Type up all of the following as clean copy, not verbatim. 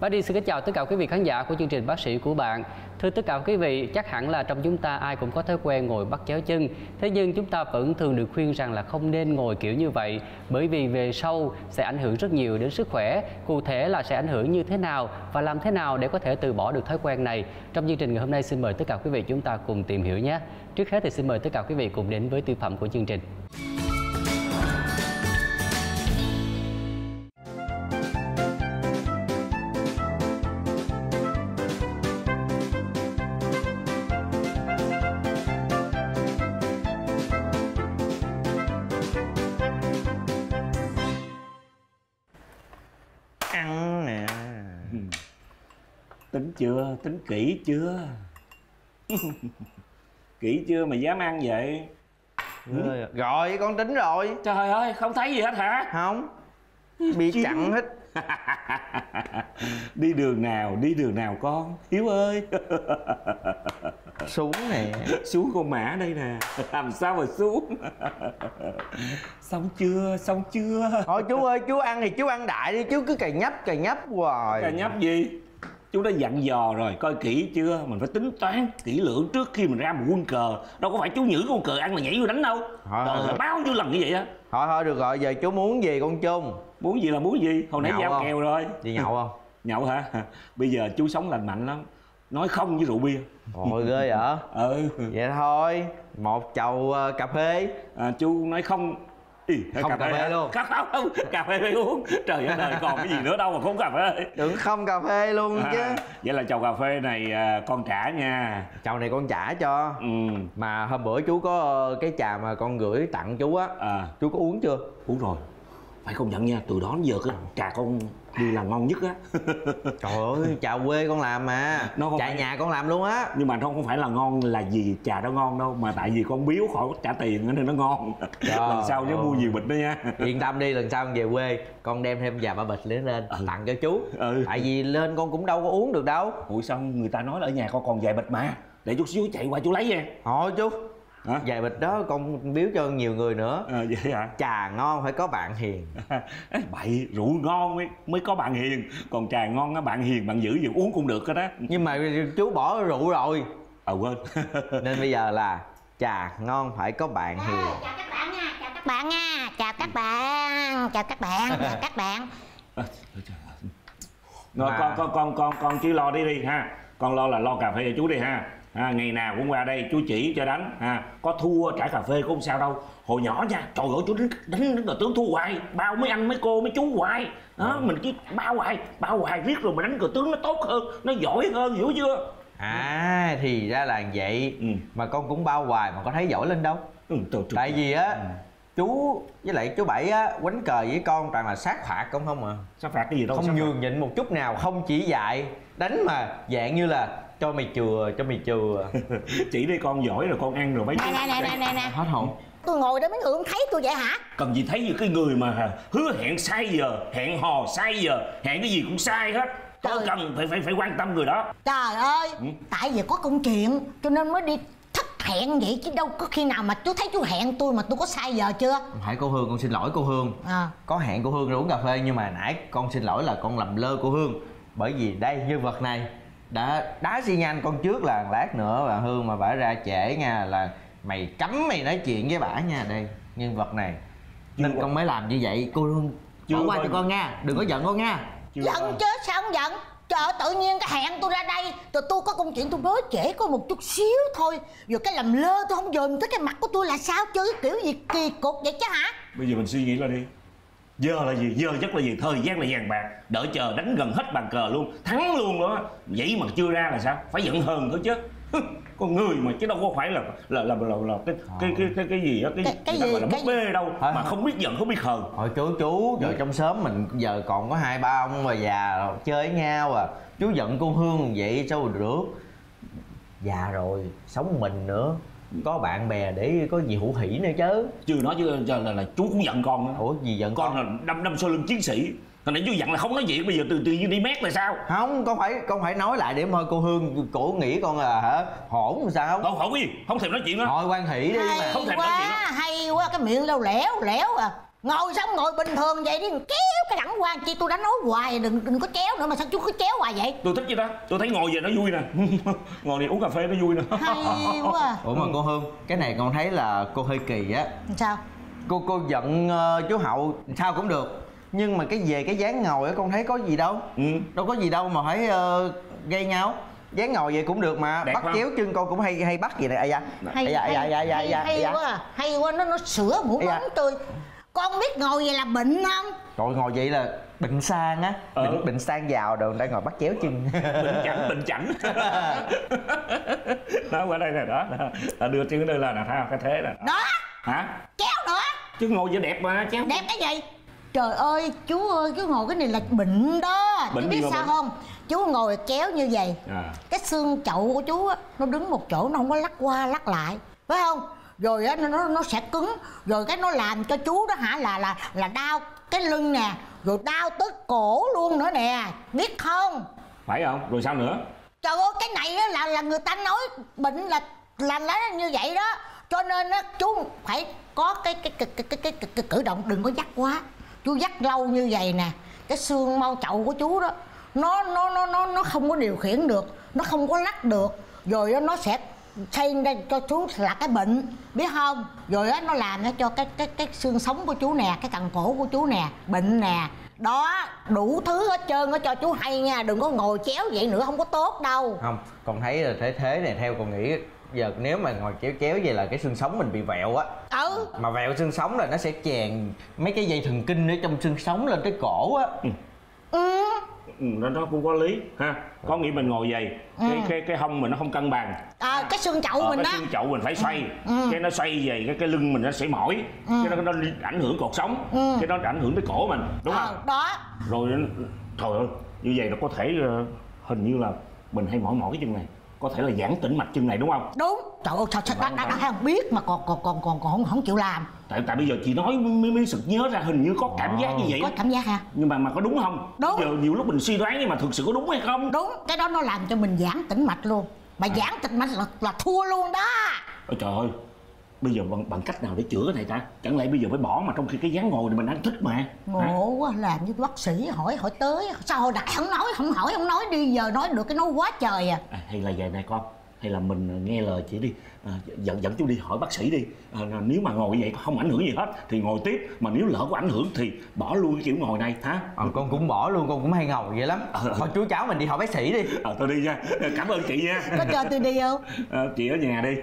Bác Đi xin kính chào tất cả quý vị khán giả của chương trình Bác Sĩ Của Bạn. Thưa tất cả quý vị, chắc hẳn là trong chúng ta ai cũng có thói quen ngồi bắt chéo chân. Thế nhưng chúng ta vẫn thường được khuyên rằng là không nên ngồi kiểu như vậy, bởi vì về sau sẽ ảnh hưởng rất nhiều đến sức khỏe. Cụ thể là sẽ ảnh hưởng như thế nào và làm thế nào để có thể từ bỏ được thói quen này? Trong chương trình ngày hôm nay xin mời tất cả quý vị chúng ta cùng tìm hiểu nhé. Trước hết thì xin mời tất cả quý vị cùng đến với tiêu phẩm của chương trình. Chưa tính kỹ chưa? Kỹ chưa mà dám ăn vậy? Ừ. Rồi con tính rồi. Trời ơi, không thấy gì hết hả? Không, bị chứ... chặn hết. Đi đường nào, đi đường nào con Hiếu ơi? Xuống nè, xuống con mã đây nè. Làm sao mà xuống? Xong chưa, xong chưa? Thôi chú ơi, chú ăn thì chú ăn đại đi, chú cứ cày nhấp hoài. Cày nhấp gì? Chú đã dặn dò rồi, coi kỹ chưa? Mình phải tính toán kỹ lưỡng trước khi mình ra một quân cờ. Đâu có phải chú nhử con cờ ăn là nhảy vô đánh đâu. Trời, bao nhiêu lần như vậy á. Thôi thôi được rồi, giờ chú muốn gì con Chung? Muốn gì là muốn gì, hồi nãy giao kèo rồi. Đi nhậu không? Nhậu hả? Bây giờ chú sống lành mạnh lắm, nói không với rượu bia. Ôi ghê vậy? Ừ. Vậy thôi, một chầu cà phê. À, chú nói không. Không cà phê luôn. Không, cà phê phải uống. Trời ơi, đời còn cái gì nữa đâu mà không cà phê. Tưởng không cà phê luôn chứ. Vậy là chầu cà phê này con trả nha. Chầu này con trả cho. Mà hôm bữa chú có cái trà mà con gửi tặng chú á, chú có uống chưa? Uống rồi. Phải công nhận nha, từ đó đến giờ cái trà con đi là ngon nhất á. Trời ơi, trà quê con làm mà, trà phải... nhà con làm luôn á. Nhưng mà nó không phải là ngon là vì trà đó ngon đâu, mà tại vì con biếu khỏi trả tiền nên nó ngon. Trời, lần sau nhớ mua nhiều bịch đó nha. Yên tâm đi, lần sau con về quê con đem thêm vài ba bịch lên tặng cho chú. Tại vì lên con cũng đâu có uống được đâu. Ủa xong người ta nói là ở nhà con còn vài bịch mà, để chút xíu chạy qua chú lấy nha. Thôi chú. Hả? Vài bịch đó con biếu cho nhiều người nữa. Vậy hả? Trà ngon phải có bạn hiền. Bậy, rượu ngon mới có bạn hiền. Còn trà ngon á, bạn hiền bạn giữ gì uống cũng được hết á. Nhưng mà chú bỏ rượu rồi. Quên. Nên bây giờ là trà ngon phải có bạn hiền. Chào các bạn nha, chào các bạn nha, chào các bạn, chào các bạn, chào các bạn. Rồi con chỉ lo đi đi ha. Con lo là lo cà phê cho chú đi ha. Ngày nào cũng qua đây chú chỉ cho đánh có thua trả cà phê cũng không sao đâu. Hồi nhỏ nha, trời ơi chú đánh cờ tướng thua hoài, bao mấy anh mấy cô mấy chú hoài đó. Mình cứ bao hoài riết rồi mà đánh cờ tướng nó tốt hơn, nó giỏi hơn, hiểu chưa? Thì ra là vậy. Mà con cũng bao hoài mà con thấy giỏi lên đâu. Tại vì á chú với lại chú Bảy á quánh cờ với con toàn là sát phạt không không à. Sát phạt cái gì đâu, không nhường nhịn một chút nào, không chỉ dạy đánh mà dạng như là cho mày chừa, cho mày chừa. Chỉ đi con giỏi rồi con ăn rồi mấy chú. Nè hết hồn. Tôi ngồi đó mấy người không thấy tôi vậy hả? Cần gì thấy cái người mà hứa hẹn sai giờ, hẹn hò sai giờ, hẹn cái gì cũng sai hết. Tôi cần phải quan tâm người đó. Trời ơi, tại vì có công chuyện cho nên mới đi thất hẹn vậy, chứ đâu có khi nào mà chú thấy chú hẹn tôi mà tôi có sai giờ chưa? Hãy cô Hương, con xin lỗi cô Hương. Có hẹn cô Hương rồi uống cà phê, nhưng mà nãy con xin lỗi là con làm lơ cô Hương. Bởi vì đây nhân vật này đã đá xi nhanh con trước, là lát nữa bà Hương mà bả ra trễ nha là mày cấm mày nói chuyện với bả nha. Đây nhân vật này nên con mới làm như vậy. Cô Hương bỏ qua cho con nha, đừng có giận con nha. Giận chứ sao không giận. Trời, tự nhiên cái hẹn tôi ra đây, tôi có công chuyện tôi nói trễ có một chút xíu thôi, rồi cái làm lơ tôi không dòm tới cái mặt của tôi là sao chứ? Kiểu gì kỳ cục vậy chứ hả? Bây giờ mình suy nghĩ lại đi. Giờ là gì? Giờ chắc là gì? Thời gian là vàng bạc, đợi chờ đánh gần hết bàn cờ luôn, thắng luôn đó. Vậy mà chưa ra là sao? Phải giận hờn thôi chứ. Con người mà chứ đâu có phải là cái gì á, cái gì gọi là búp bê đâu mà không biết giận, không biết hờn. Thôi chú rồi, trong xóm mình giờ còn có 2-3 ông bà già rồi, chơi nhau à. Chú giận cô Hương vậy sao được? Già rồi, sống mình nữa, có bạn bè để có gì hữu hỷ nữa chứ. Chưa nói chứ là chú cũng giận con đó. Ủa gì giận con? Con là đâm sau lưng chiến sĩ. Hồi nãy chú dặn là không nói chuyện, bây giờ tự nhiên đi mét là sao? Không, con phải nói lại để mời cô Hương, cổ nghĩ con là hả hổn sao? Đâu hổn gì, không thèm nói chuyện đó. Thôi quan hỷ đi mà. Không thèm nói chuyện đó. Hay quá, cái miệng đâu lẻo lẻo à. Ngồi xong ngồi bình thường vậy đi, kéo cái đẳng quan chi. Tôi đã nói hoài đừng có kéo nữa, mà sao chú cứ kéo hoài vậy? Tôi thích vậy ta, tôi thấy ngồi về nó vui nè. Ngồi đi uống cà phê nó vui nè. Hay quá à. Ủa mà cô Hương, cái này con thấy là cô hơi kỳ á. Sao? Cô giận chú Hậu sao cũng được, nhưng mà cái về cái dáng ngồi á con thấy có gì đâu. Ừ. Đâu có gì đâu mà phải gây nhau. Dáng ngồi vậy cũng được mà, bắt chéo chân con cũng hay bắt vậy này. À dạ. Hay quá à. Hay quá, nó sửa mũi móng tôi. Con biết ngồi vậy là bệnh không? Trời, ngồi vậy là bệnh sang á. Bệnh sang giàu đồ, người ta ngồi bắt chéo chân. Bệnh chảnh. Đó, qua đây nè, đó là đưa chân đây là thấy không? Cái thế nè. Đó. Hả? Chéo nữa. Chứ ngồi vậy đẹp mà chéo. Đẹp cái gì? Trời ơi, chú ơi, cứ ngồi cái này là bệnh đó. Chú biết sao không? Chú ngồi chéo như vậy, cái xương chậu của chú á, nó đứng một chỗ, nó không có lắc qua lắc lại, phải không? Rồi á, nó sẽ cứng, rồi cái nó làm cho chú đó hả là đau cái lưng nè, rồi đau tới cổ luôn nữa nè, biết không? Phải không? Rồi sao nữa? Trời ơi, cái này á là người ta nói bệnh là như vậy đó, cho nên á chú phải có cái cử động, đừng có dắt quá. Chú dắt lâu như vậy nè, cái xương mau chậu của chú đó nó không có điều khiển được, nó không có lắc được, rồi nó sẽ xây ra cho chú là cái bệnh, biết không? Rồi á nó làm cho cái xương sống của chú nè, cái cẳng cổ của chú nè, bệnh nè đó, đủ thứ hết trơn. Nó cho chú hay nha, đừng có ngồi chéo vậy nữa, không có tốt đâu. Không, con thấy là thế này, theo con nghĩ giờ nếu mà ngồi chéo vậy là cái xương sống mình bị vẹo á. Ừ. Mà vẹo xương sống là nó sẽ chèn mấy cái dây thần kinh ở trong xương sống lên tới cổ á. Ừ. Nó cũng có lý ha. Có nghĩa mình ngồi vậy cái hông mình nó không cân bằng. Cái xương chậu mình đó, cái xương chậu mình phải xoay. Cái nó xoay về cái lưng mình nó sẽ mỏi. Cái nó ảnh hưởng cột sống. Cái nó ảnh hưởng tới cổ mình, đúng không? Đó. Rồi trời ơi, như vậy nó có thể hình như là mình hay mỏi cái chân này, có thể là giãn tĩnh mạch chân này, đúng không? Đúng. Trời ơi, sao đã không biết mà còn không chịu làm. Tại bây giờ chị nói mới sực nhớ ra, hình như có cảm giác như vậy. Có cảm giác hả? Nhưng mà có đúng không? Đúng. Giờ nhiều lúc mình suy đoán nhưng mà thực sự có đúng hay không? Đúng. Cái đó nó làm cho mình giãn tĩnh mạch luôn. Mà giãn tĩnh mạch là thua luôn đó. Ôi trời ơi, bây giờ bằng cách nào để chữa cái này ta? Chẳng lẽ bây giờ phải bỏ mà trong khi cái dáng ngồi thì mình đang thích mà. Ngộ quá, làm như bác sĩ hỏi tới sao hồi nãy không nói, không hỏi không nói đi, giờ nói được cái nói quá trời à. Hay là vậy này con, hay là mình nghe lời chị đi, dẫn chú đi hỏi bác sĩ đi. Nếu mà ngồi vậy không ảnh hưởng gì hết thì ngồi tiếp, mà nếu lỡ có ảnh hưởng thì bỏ luôn cái kiểu ngồi này hả? Con cũng bỏ luôn, con cũng hay ngồi vậy lắm. Thôi chú cháu mình đi hỏi bác sĩ đi. Tôi đi nha, cảm ơn chị nha. Có cho tôi đi không? Chị ở nhà đi.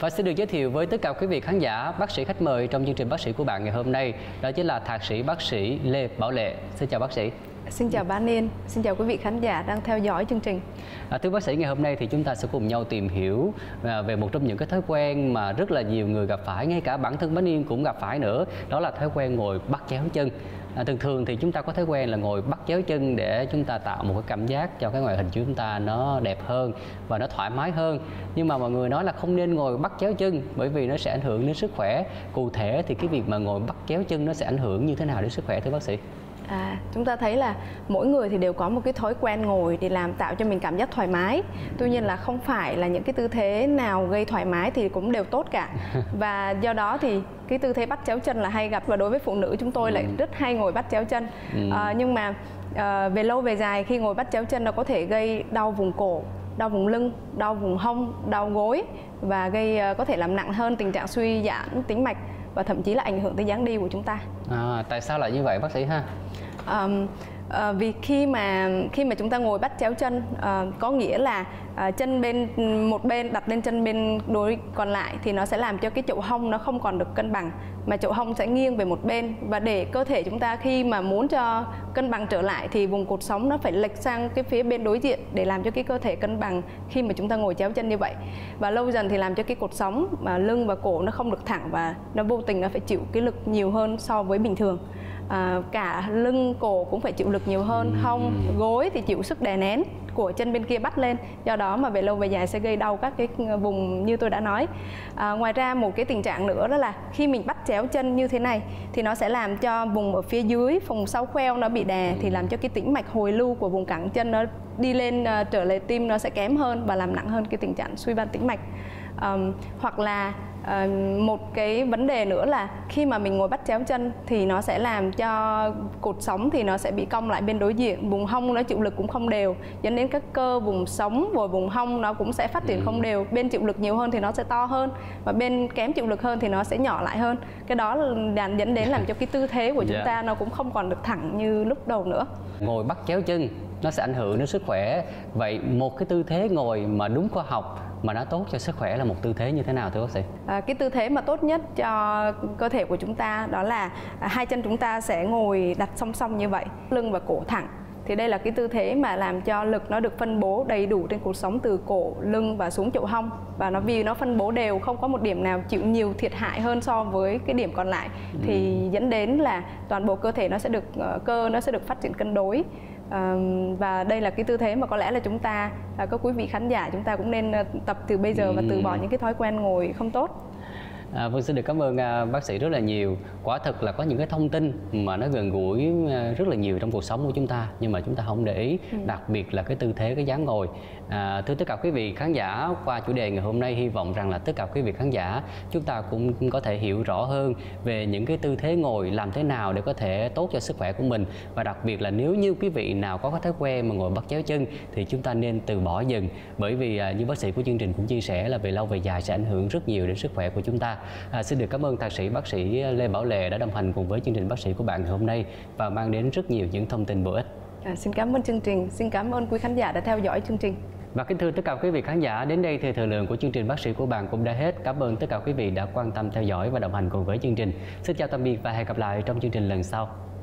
Và xin được giới thiệu với tất cả quý vị khán giả, bác sĩ khách mời trong chương trình Bác sĩ của bạn ngày hôm nay đó chính là thạc sĩ bác sĩ Lê Bảo Lệ. Xin chào bác sĩ. Xin chào bạn Nên, xin chào quý vị khán giả đang theo dõi chương trình. Thưa bác sĩ, ngày hôm nay thì chúng ta sẽ cùng nhau tìm hiểu về một trong những cái thói quen mà rất là nhiều người gặp phải, ngay cả bản thân Bá Niên cũng gặp phải nữa, đó là thói quen ngồi bắt chéo chân. Thường thì chúng ta có thói quen là ngồi bắt chéo chân để chúng ta tạo một cái cảm giác cho cái ngoại hình của chúng ta nó đẹp hơn và nó thoải mái hơn. Nhưng mà mọi người nói là không nên ngồi bắt chéo chân bởi vì nó sẽ ảnh hưởng đến sức khỏe. Cụ thể thì cái việc mà ngồi bắt chéo chân nó sẽ ảnh hưởng như thế nào đến sức khỏe thưa bác sĩ? Chúng ta thấy là mỗi người thì đều có một cái thói quen ngồi để làm tạo cho mình cảm giác thoải mái. Tuy nhiên là không phải là những cái tư thế nào gây thoải mái thì cũng đều tốt cả. Và do đó thì cái tư thế bắt chéo chân là hay gặp, và đối với phụ nữ chúng tôi lại rất hay ngồi bắt chéo chân. Nhưng mà về lâu về dài khi ngồi bắt chéo chân nó có thể gây đau vùng cổ, đau vùng lưng, đau vùng hông, đau gối, và gây có thể làm nặng hơn tình trạng suy giãn tĩnh mạch và thậm chí là ảnh hưởng tới dáng đi của chúng ta. Tại sao lại như vậy bác sĩ ha? Vì khi mà chúng ta ngồi bắt chéo chân có nghĩa là chân bên một bên đặt lên chân bên đối còn lại thì nó sẽ làm cho cái chậu hông nó không còn được cân bằng, mà chậu hông sẽ nghiêng về một bên, và để cơ thể chúng ta khi mà muốn cho cân bằng trở lại thì vùng cột sống nó phải lệch sang cái phía bên đối diện để làm cho cái cơ thể cân bằng khi mà chúng ta ngồi chéo chân như vậy. Và lâu dần thì làm cho cái cột sống mà lưng và cổ nó không được thẳng, và nó vô tình nó phải chịu cái lực nhiều hơn so với bình thường. Cả lưng cổ cũng phải chịu lực nhiều hơn, hông gối thì chịu sức đè nén, của chân bên kia bắt lên, do đó mà về lâu về dài sẽ gây đau các cái vùng như tôi đã nói. Ngoài ra một cái tình trạng nữa đó là khi mình bắt chéo chân như thế này thì nó sẽ làm cho vùng ở phía dưới vùng sau khoeo nó bị đè, thì làm cho cái tĩnh mạch hồi lưu của vùng cẳng chân nó đi lên trở lại tim nó sẽ kém hơn và làm nặng hơn cái tình trạng suy van tĩnh mạch. Hoặc là một cái vấn đề nữa là khi mà mình ngồi bắt chéo chân thì nó sẽ làm cho cột sống thì nó sẽ bị cong lại bên đối diện, vùng hông nó chịu lực cũng không đều, dẫn đến các cơ vùng sống và vùng hông nó cũng sẽ phát triển không đều, bên chịu lực nhiều hơn thì nó sẽ to hơn và bên kém chịu lực hơn thì nó sẽ nhỏ lại hơn. Cái đó dẫn đến làm cho cái tư thế của chúng ta nó cũng không còn được thẳng như lúc đầu nữa. Ngồi bắt chéo chân nó sẽ ảnh hưởng đến sức khỏe. Vậy một cái tư thế ngồi mà đúng khoa học mà nó tốt cho sức khỏe là một tư thế như thế nào thưa bác sĩ? Cái tư thế mà tốt nhất cho cơ thể của chúng ta đó là hai chân chúng ta sẽ ngồi đặt song song như vậy, lưng và cổ thẳng. Thì đây là cái tư thế mà làm cho lực nó được phân bố đầy đủ trên cột sống từ cổ, lưng và xuống chậu hông, và nó vì nó phân bố đều, không có một điểm nào chịu nhiều thiệt hại hơn so với cái điểm còn lại, thì dẫn đến là toàn bộ cơ thể nó sẽ được phát triển cân đối. Và đây là cái tư thế mà có lẽ là chúng ta, các quý vị khán giả chúng ta cũng nên tập từ bây giờ và từ bỏ những cái thói quen ngồi không tốt. Vâng, xin được cảm ơn bác sĩ rất là nhiều. Quả thực là có những cái thông tin mà nó gần gũi rất là nhiều trong cuộc sống của chúng ta, nhưng mà chúng ta không để ý, đặc biệt là cái tư thế, cái dáng ngồi. Thưa tất cả quý vị khán giả, qua chủ đề ngày hôm nay hy vọng rằng là tất cả quý vị khán giả chúng ta cũng có thể hiểu rõ hơn về những cái tư thế ngồi làm thế nào để có thể tốt cho sức khỏe của mình, và đặc biệt là nếu như quý vị nào có cái thói quen mà ngồi bắt chéo chân thì chúng ta nên từ bỏ dần, bởi vì như bác sĩ của chương trình cũng chia sẻ là về lâu về dài sẽ ảnh hưởng rất nhiều đến sức khỏe của chúng ta. Xin được cảm ơn thạc sĩ bác sĩ Lê Bảo Lệ đã đồng hành cùng với chương trình bác sĩ của bạn ngày hôm nay và mang đến rất nhiều những thông tin bổ ích. Xin cảm ơn chương trình, xin cảm ơn quý khán giả đã theo dõi chương trình. Và kính thưa tất cả quý vị khán giả, đến đây thì thời lượng của chương trình bác sĩ của bạn cũng đã hết. Cảm ơn tất cả quý vị đã quan tâm theo dõi và đồng hành cùng với chương trình. Xin chào tạm biệt và hẹn gặp lại trong chương trình lần sau.